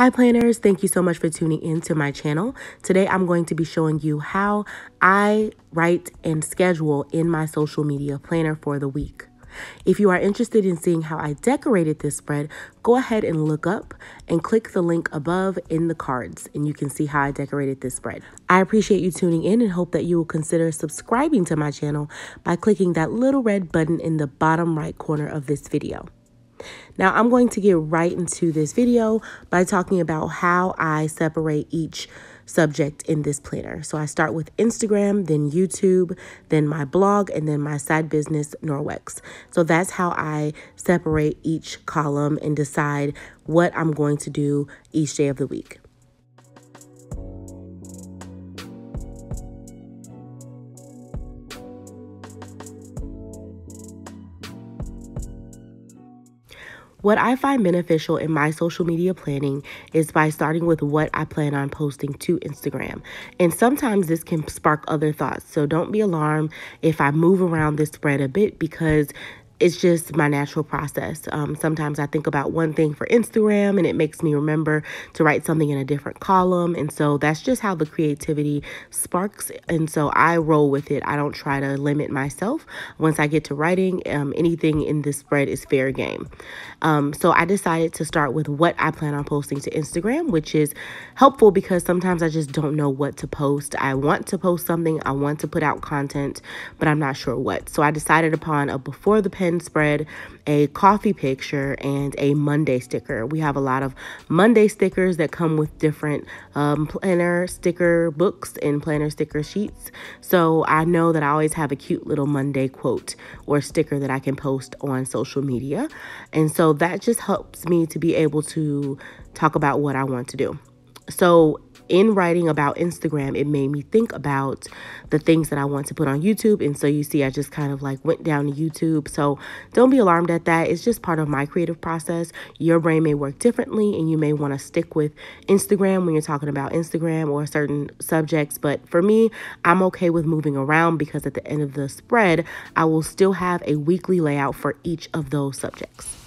Hi planners, thank you so much for tuning in to my channel. Today I'm going to be showing you how I write and schedule in my social media planner for the week. If you are interested in seeing how I decorated this spread, go ahead and look up and click the link above in the cards and you can see how I decorated this spread. I appreciate you tuning in and hope that you will consider subscribing to my channel by clicking that little red button in the bottom right corner of this video. Now I'm going to get right into this video by talking about how I separate each subject in this planner. So I start with Instagram, then YouTube, then my blog, and then my side business, Norwex. So that's how I separate each column and decide what I'm going to do each day of the week. What I find beneficial in my social media planning is by starting with what I plan on posting to Instagram. And sometimes this can spark other thoughts. So don't be alarmed if I move around this spread a bit because it's just my natural process. Sometimes I think about one thing for Instagram and it makes me remember to write something in a different column. And so that's just how the creativity sparks. And so I roll with it. I don't try to limit myself. Once I get to writing, anything in this spread is fair game. So I decided to start with what I plan on posting to Instagram, which is helpful because sometimes I just don't know what to post. I want to post something. I want to put out content, but I'm not sure what. So I decided upon a before the pen spread, a coffee picture, and a Monday sticker. We have a lot of Monday stickers that come with different planner sticker books and planner sticker sheets. So I know that I always have a cute little Monday quote or sticker that I can post on social media. And so that just helps me to be able to talk about what I want to do. So in writing about Instagram, it made me think about the things that I want to put on YouTube. And so you see, I just kind of like went down to YouTube. So don't be alarmed at that. It's just part of my creative process. Your brain may work differently and you may want to stick with Instagram when you're talking about Instagram or certain subjects. But for me, I'm okay with moving around because at the end of the spread, I will still have a weekly layout for each of those subjects.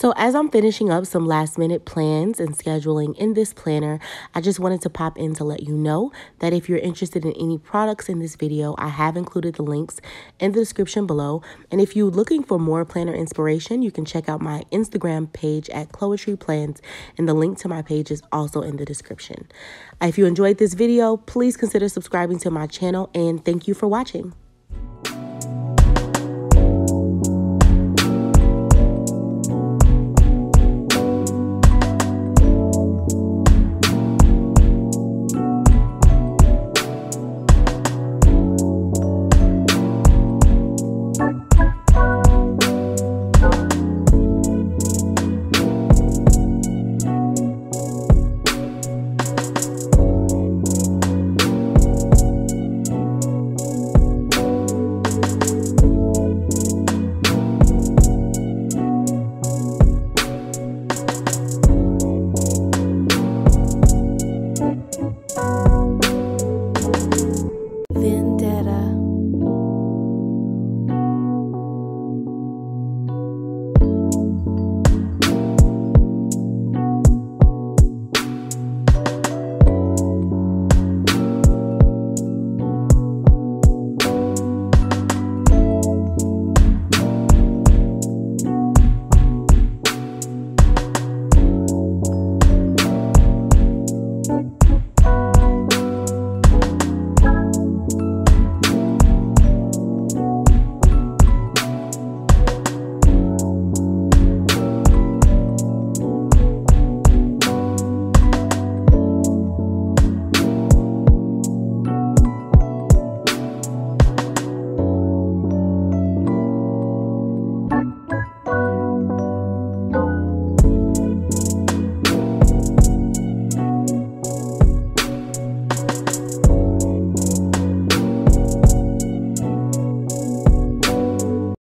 So as I'm finishing up some last minute plans and scheduling in this planner, I just wanted to pop in to let you know that if you're interested in any products in this video, I have included the links in the description below. And if you're looking for more planner inspiration, you can check out my Instagram page at Chloetry Plans, and the link to my page is also in the description. If you enjoyed this video, please consider subscribing to my channel, and thank you for watching.